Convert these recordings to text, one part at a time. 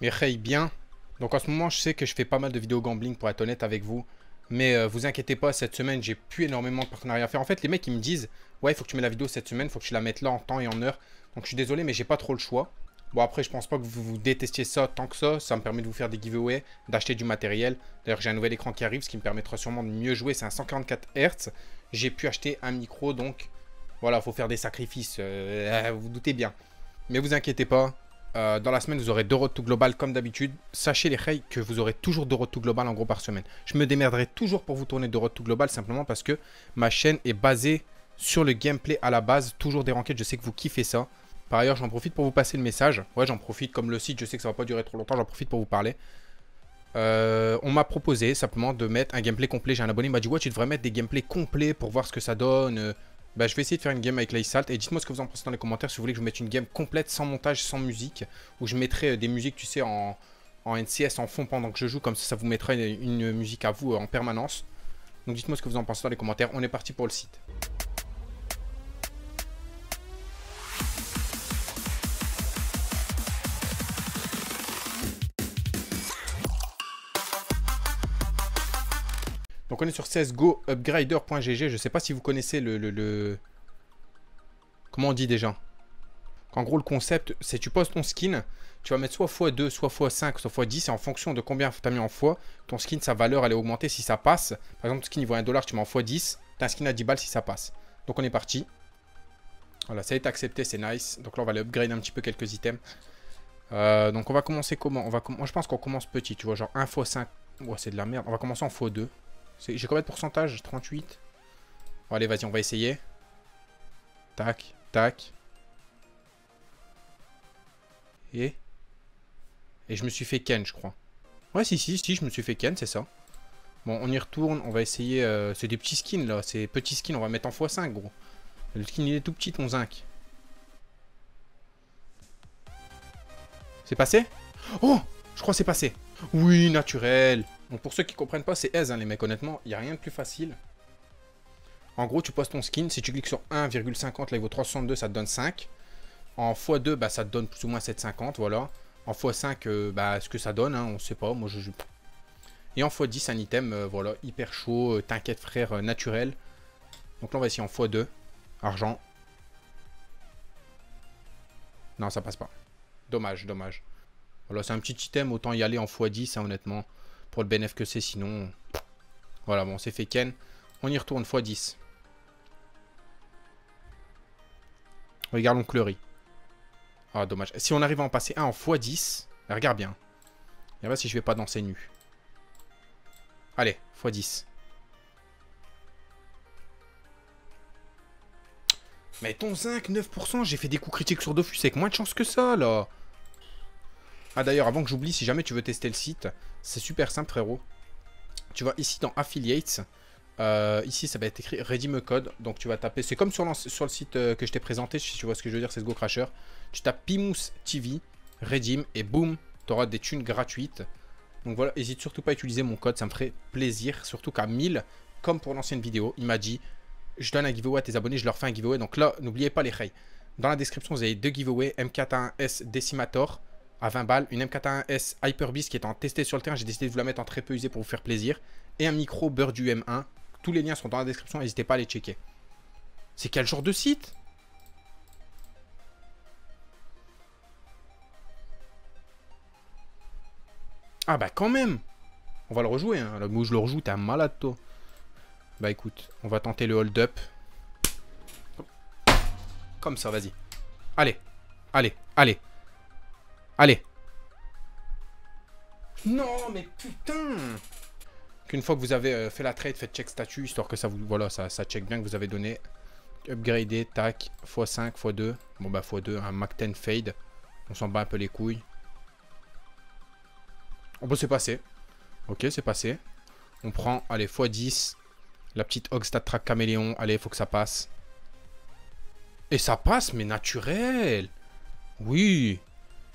mais raye bien. Donc en ce moment, je sais que je fais pas mal de vidéos gambling pour être honnête avec vous. Mais vous inquiétez pas, cette semaine, j'ai pu énormément de partenariats à faire. En fait, les mecs, ils me disent, ouais, il faut que tu mets la vidéo cette semaine, il faut que je la mette là en temps et en heure. Donc je suis désolé, mais j'ai pas trop le choix. Bon, après, je pense pas que vous détestiez ça tant que ça. Ça me permet de vous faire des giveaways, d'acheter du matériel. D'ailleurs, j'ai un nouvel écran qui arrive, ce qui me permettra sûrement de mieux jouer. C'est un 144 Hz. J'ai pu acheter un micro, donc voilà, il faut faire des sacrifices. Vous vous doutez bien. Mais vous inquiétez pas. Dans la semaine, vous aurez 2 Road2Global comme d'habitude. Sachez les reilles que vous aurez toujours 2 Road2Global en gros par semaine. Je me démerderai toujours pour vous tourner 2 Road2Global simplement parce que ma chaîne est basée sur le gameplay à la base. Toujours des ranked, je sais que vous kiffez ça. Par ailleurs, j'en profite pour vous passer le message. Ouais, j'en profite comme le site, je sais que ça va pas durer trop longtemps, j'en profite pour vous parler. On m'a proposé simplement de mettre un gameplay complet. J'ai un abonné qui m'a dit « Ouais, tu devrais mettre des gameplays complets pour voir ce que ça donne ». Bah, je vais essayer de faire une game avec l'Ice Salt. Et dites-moi ce que vous en pensez dans les commentaires si vous voulez que je vous mette une game complète, sans montage, sans musique. Où je mettrai des musiques, tu sais, en NCS, en fond pendant que je joue. Comme ça, ça vous mettra une musique à vous en permanence. Donc dites-moi ce que vous en pensez dans les commentaires. On est parti pour le site. Donc on est sur csgoupgrader.gg. Je sais pas si vous connaissez le... Comment on dit déjà? En gros, le concept, c'est tu poses ton skin, tu vas mettre soit x2, soit x5, soit x10, et en fonction de combien tu as mis en fois, ton skin, sa valeur, elle est augmentée si ça passe. Par exemple, ton skin, il vaut $1, tu mets en x10, tu as un skin à 10 balles si ça passe. Donc on est parti. Voilà, ça a été accepté, c'est nice. Donc là, on va aller upgrade un petit peu quelques items. Donc on va commencer comment? Moi, je pense qu'on commence petit, tu vois, genre 1 x5. Oh, c'est de la merde. On va commencer en x2. J'ai combien de pourcentage? 38. Bon, allez, vas-y, on va essayer. Tac, tac. Et je me suis fait ken, je crois. Ouais, si, je me suis fait ken, c'est ça. Bon, on y retourne, on va essayer... C'est des petits skins, là. C'est petits skins, on va mettre en x5, gros. Le skin, il est tout petit, ton zinc. C'est passé? Oh, je crois que c'est passé. Oui, naturel. Donc pour ceux qui ne comprennent pas, c'est aise hein, les mecs, honnêtement, il n'y a rien de plus facile. En gros, tu poses ton skin, si tu cliques sur 1,50, là il vaut 362, ça te donne 5. En x2, bah, ça te donne plus ou moins 7,50, voilà. En x5, bah, ce que ça donne, hein, on ne sait pas, moi je... Et en x10, un item, voilà, hyper chaud, t'inquiète frère, naturel. Donc là on va essayer en x2, argent. Non, ça passe pas. Dommage, dommage. Voilà, c'est un petit item, autant y aller en x10, hein, honnêtement. Pour le bénéfice que c'est, sinon... Voilà, bon, c'est fait ken. On y retourne, x10. Regarde, on Clery. Ah, dommage. Si on arrive à en passer un en x10... Regarde bien. Regarde si je vais pas danser nu. Allez, x10. Mais ton zinc, 9%, j'ai fait des coups critiques sur Dofus avec moins de chance que ça, là. Ah d'ailleurs, avant que j'oublie, si jamais tu veux tester le site, c'est super simple frérot. Tu vas ici dans Affiliates. Ici, ça va être écrit Redeem a Code. Donc tu vas taper, c'est comme sur le site que je t'ai présenté, si tu vois ce que je veux dire, c'est Go Crasher. Tu tapes Pimous TV, Redeem et boum, tu auras des thunes gratuites. Donc voilà, n'hésite surtout pas à utiliser mon code, ça me ferait plaisir. Surtout qu'à 1000, comme pour l'ancienne vidéo, il m'a dit, je donne un giveaway à tes abonnés, je leur fais un giveaway. Donc là, n'oubliez pas les reilles. Dans la description, vous avez 2 giveaways, M4A1S DECIMATOR. À 20 balles, une M4A1S HYPER BEAST qui est en testé sur le terrain, j'ai décidé de vous la mettre en très peu usé pour vous faire plaisir, et un micro beurre du UM1, tous les liens sont dans la description, n'hésitez pas à les checker. C'est quel genre de site? Ah bah quand même. On va le rejouer, hein. Là où je le rejoue, t'es un malade toi. Bah écoute, on va tenter le hold up. Comme ça, vas-y. Allez, allez, allez. Allez. Non, mais putain. Qu'une fois que vous avez fait la trade, faites check statut, histoire que ça vous... Voilà, ça check bien que vous avez donné. Upgradé, tac, x5, x2. Bon, bah, x2, un Mac 10 fade. On s'en bat un peu les couilles. On peut se passer. Ok, c'est passé. On prend, allez, x10. La petite Hog Stat Track Caméléon. Allez, faut que ça passe. Et ça passe, mais naturel. Oui.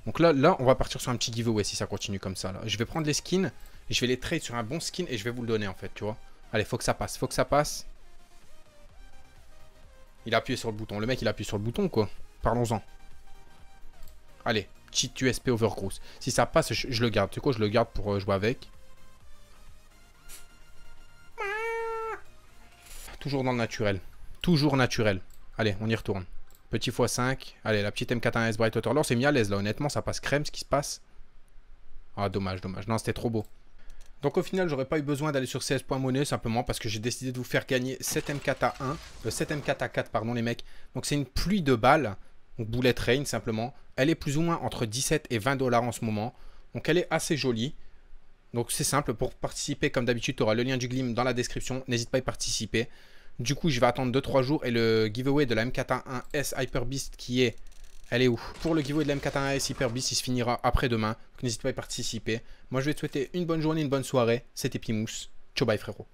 Donc là, on va partir sur un petit giveaway si ça continue comme ça. Là. Je vais prendre les skins, et je vais les trade sur un bon skin et je vais vous le donner en fait, tu vois. Allez, faut que ça passe, faut que ça passe. Il a appuyé sur le bouton. Le mec, il a appuyé sur le bouton, quoi. Parlons-en. Allez, petit USP overgrowth. Si ça passe, je le garde. Du coup, je le garde pour jouer avec. Toujours dans le naturel. Toujours naturel. Allez, on y retourne. Petit x5. Allez, la petite M4A1S Bright Waterlord, c'est mis à l'aise là. Honnêtement, ça passe crème ce qui se passe. Ah, dommage, dommage. Non, c'était trop beau. Donc au final, j'aurais pas eu besoin d'aller sur CS.money simplement parce que j'ai décidé de vous faire gagner 7 M4A4 pardon les mecs. Donc c'est une pluie de balles, donc BULLET RAIN simplement. Elle est plus ou moins entre 17 et 20 dollars en ce moment. Donc elle est assez jolie. Donc c'est simple, pour participer comme d'habitude, tu auras le lien du Glim dans la description, n'hésite pas à y participer. Du coup, je vais attendre 2-3 jours et le giveaway de la M4A1S HYPER BEAST qui est... Elle est où? Pour le giveaway de la M4A1S HYPER BEAST, il se finira après-demain. Donc n'hésite pas à y participer. Moi, je vais te souhaiter une bonne journée, une bonne soirée. C'était Pimous. Ciao, bye frérot.